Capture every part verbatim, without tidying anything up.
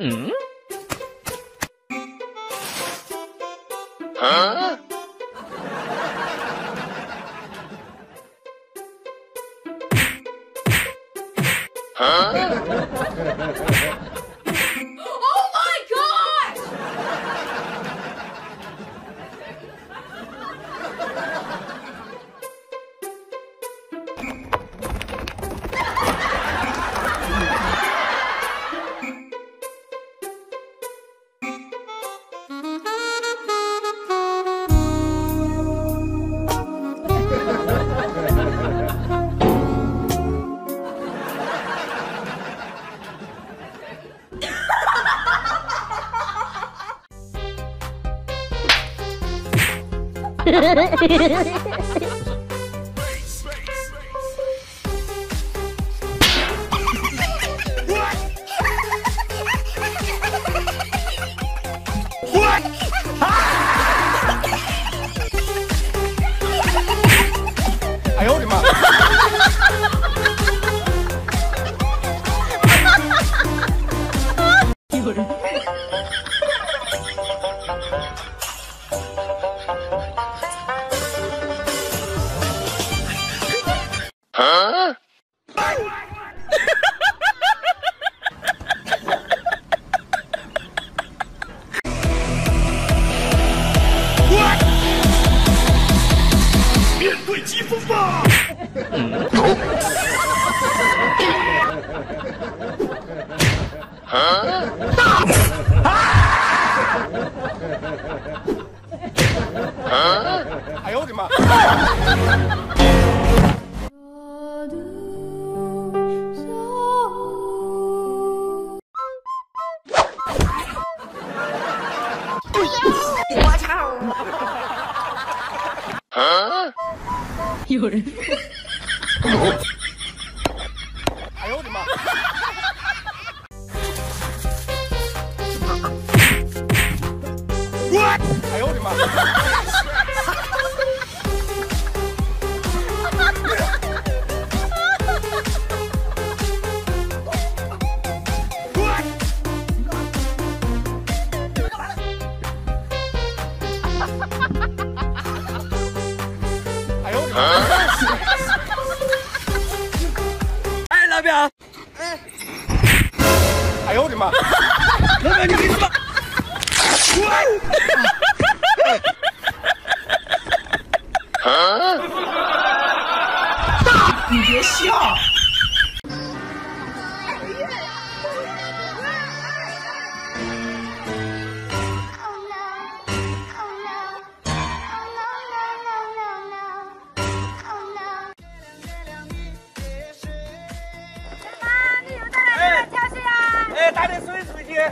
嗯？啊？ Huh? Oh my God!哎呦我的妈！有人。 哎呦我的妈！我操！啊！有人。哎呦我的妈！ 哎呦我的妈！哎呦我的妈！哎，老表，哎，哎呦我的妈！老表，你凭什么？ 你别笑！妈，你有到哪个教室呀？哎，打点水出去啊！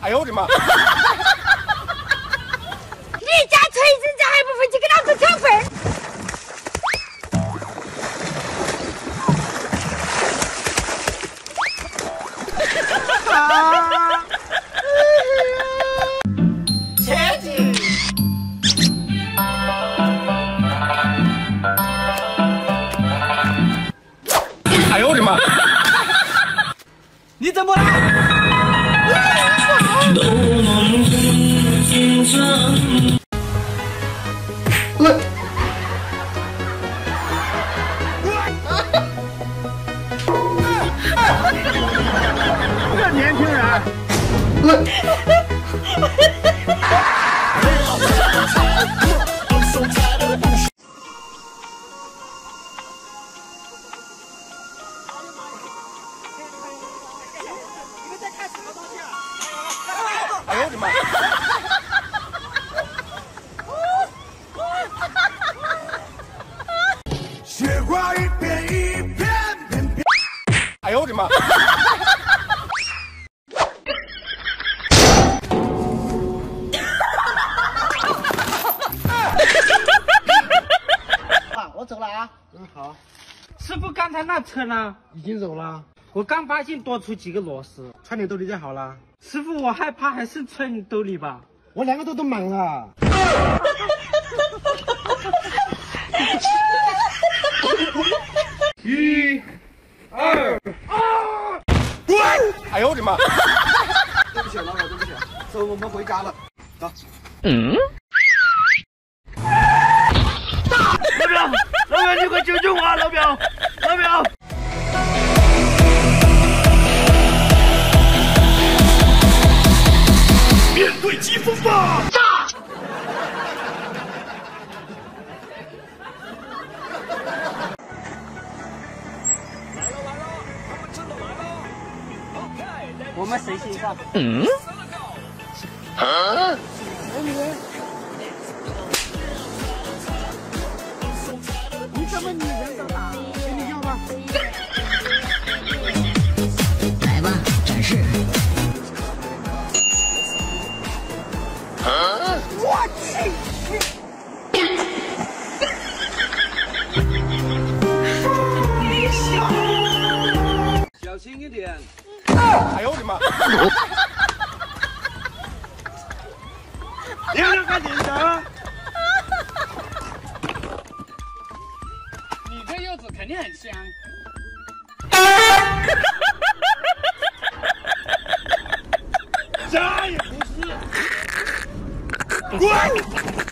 哎呦我的妈！你家锤子咋还不分，就给老子抢分！啊！前进！哎呦我的妈！你怎么？ 都能听见。我。这年轻人。我。雪花一片一片片片。哎呦我的妈！爸，我走了啊。嗯，好。师傅，刚才那车呢？已经走了。我刚发现多出几个螺丝。揣你兜里就好了。师傅，我害怕还是揣你兜里吧。我两个都都满了。一、二、啊！哎呦我的妈！对不起，老板，对不起，走，我们回家了。走。嗯。老表，老表，你快救救我啊！老表，老表。 面对疾风吧！炸！来了来了，他们真的来了 ！OK， 我们谁先上？嗯？啊？你怎么女人都打？给你要吧。来吧，展示。 我去！小心一点！哎呦我的妈！你要干啥？你这柚子肯定很香。啥也不是。滚！